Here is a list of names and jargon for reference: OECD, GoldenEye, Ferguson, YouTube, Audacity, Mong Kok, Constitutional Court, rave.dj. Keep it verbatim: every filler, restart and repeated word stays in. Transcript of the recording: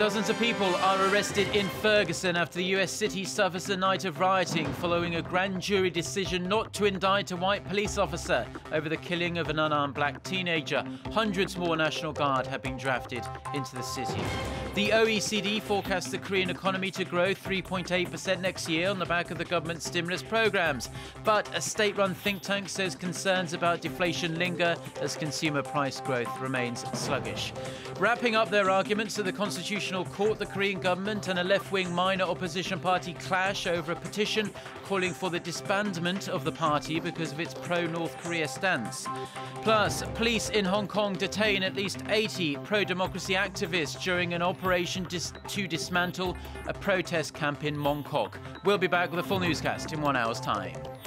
Dozens of people are arrested in Ferguson after the U S city suffers a night of rioting following a grand jury decision not to indict a white police officer over the killing of an unarmed black teenager. Hundreds more National Guard have been drafted into the city. The O E C D forecasts the Korean economy to grow three point eight percent next year on the back of the government's stimulus programs. But a state-run think tank says concerns about deflation linger as consumer price growth remains sluggish. Wrapping up their arguments at the Constitutional Court, the Korean government and a left-wing minor opposition party clash over a petition calling for the disbandment of the party because of its pro-North Korea stance. Plus, police in Hong Kong detain at least eighty pro-democracy activists during an operation dis- to dismantle a protest camp in Mong Kok. We'll be back with a full newscast in one hour's time.